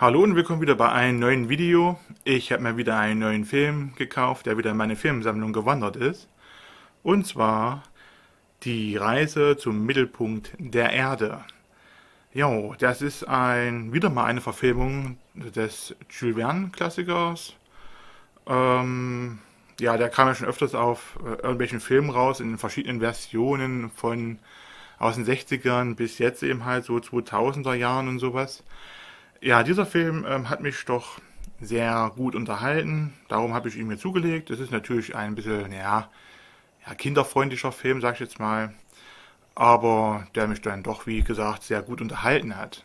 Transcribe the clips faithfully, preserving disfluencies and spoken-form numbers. Hallo und willkommen wieder bei einem neuen Video. Ich habe mir wieder einen neuen Film gekauft, der wieder in meine Filmsammlung gewandert ist. Und zwar Die Reise zum Mittelpunkt der Erde. Jo, das ist ein wieder mal eine Verfilmung des Jules Verne Klassikers. Ähm, ja, der kam ja schon öfters auf äh, irgendwelchen Filmen raus, in verschiedenen Versionen von aus den sechzigern bis jetzt eben halt so zweitausender Jahren und sowas. Ja, dieser Film ähm, hat mich doch sehr gut unterhalten, darum habe ich ihn mir zugelegt. Es ist natürlich ein bisschen, ja, ja, kinderfreundlicher Film, sag ich jetzt mal, aber der mich dann doch, wie gesagt, sehr gut unterhalten hat.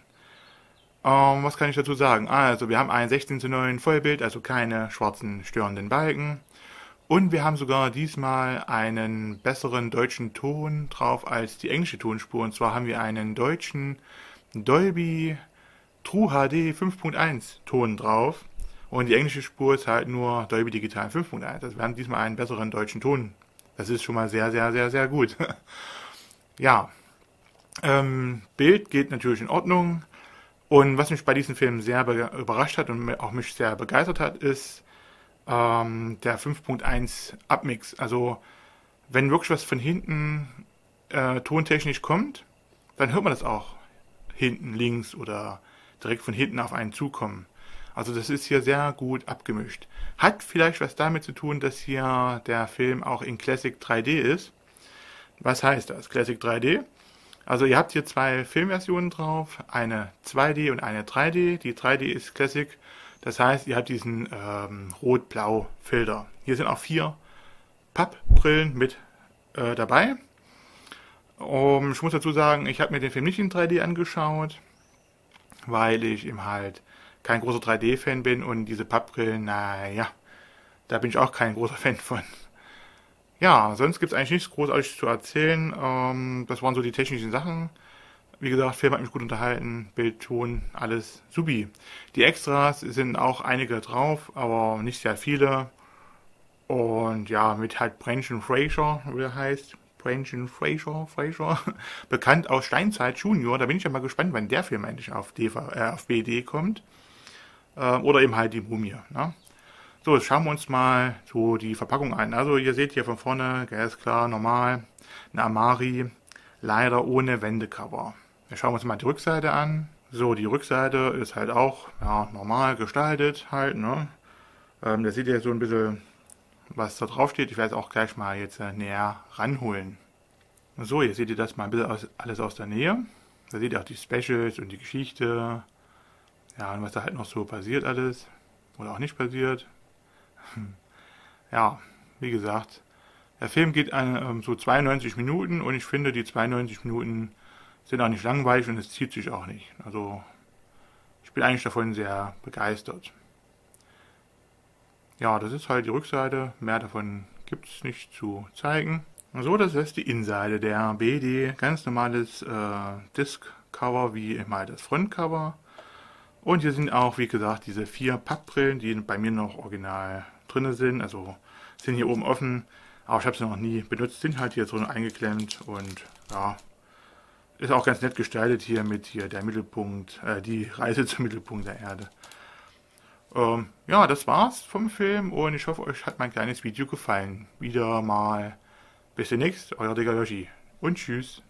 Ähm, was kann ich dazu sagen? Also, wir haben ein sechzehn zu neun Vollbild, also keine schwarzen, störenden Balken. Und wir haben sogar diesmal einen besseren deutschen Ton drauf als die englische Tonspur. Und zwar haben wir einen deutschen Dolby True H D fünf Punkt eins Ton drauf und die englische Spur ist halt nur Dolby Digital fünf Punkt eins. Also wir haben diesmal einen besseren deutschen Ton. Das ist schon mal sehr, sehr, sehr, sehr gut. Ja, ähm, Bild geht natürlich in Ordnung und was mich bei diesem Film sehr überrascht hat und auch mich sehr begeistert hat, ist ähm, der fünf Punkt eins Abmix. Also wenn wirklich was von hinten äh, tontechnisch kommt, dann hört man das auch hinten links oder direkt von hinten auf einen zukommen. Also das ist hier sehr gut abgemischt. Hat vielleicht was damit zu tun, dass hier der Film auch in Classic drei D ist. Was heißt das? Classic drei D? Also ihr habt hier zwei Filmversionen drauf, eine zwei D und eine drei D. Die drei D ist Classic, das heißt, ihr habt diesen ähm, Rot-Blau-Filter. Hier sind auch vier Pappbrillen mit äh, dabei. Um, ich muss dazu sagen, ich habe mir den Film nicht in drei D angeschaut, weil ich eben halt kein großer drei D-Fan bin und diese Pappbrillen, naja, da bin ich auch kein großer Fan von. Ja, sonst gibt es eigentlich nichts Großartiges zu erzählen. Ähm, das waren so die technischen Sachen. Wie gesagt, Film hat mich gut unterhalten, Bild, Ton, alles subi. Die Extras sind auch einige drauf, aber nicht sehr viele. Und ja, mit halt Brendan Fraser, wie er heißt. Brendan Fraser, Fraser, bekannt aus Steinzeit Junior. Da bin ich ja mal gespannt, wann der Film eigentlich auf, D V, äh, auf B D kommt. Ähm, oder eben halt Die Mumie. Ne? So, jetzt schauen wir uns mal so die Verpackung an. Also ihr seht hier von vorne, ganz klar, normal, eine Amari, leider ohne Wendecover. Jetzt schauen wir uns mal die Rückseite an. So, die Rückseite ist halt auch ja, normal gestaltet halt. Ne? Ähm, da seht ihr so ein bisschen, was da drauf steht. Ich werde es auch gleich mal jetzt näher ranholen. So, hier seht ihr das mal ein bisschen aus, alles aus der Nähe. Da seht ihr auch die Specials und die Geschichte. Ja, und was da halt noch so passiert alles. Oder auch nicht passiert. Ja, wie gesagt, der Film geht an, so zweiundneunzig Minuten und ich finde, die zweiundneunzig Minuten sind auch nicht langweilig und es zieht sich auch nicht. Also, ich bin eigentlich davon sehr begeistert. Ja, das ist halt die Rückseite. Mehr davon gibt es nicht zu zeigen. So, das ist die Innenseite der B D. Ganz normales äh, Disc-Cover wie immer das Front-Cover. Und hier sind auch, wie gesagt, diese vier Pappbrillen, die bei mir noch original drin sind. Also sind hier oben offen, aber ich habe sie noch nie benutzt. Sind halt hier drin eingeklemmt und ja, ist auch ganz nett gestaltet hier mit hier der Mittelpunkt, äh, die Reise zum Mittelpunkt der Erde. Ähm, ja, das war's vom Film und ich hoffe, euch hat mein kleines Video gefallen. Wieder mal bis demnächst, euer DickerYoshi und tschüss.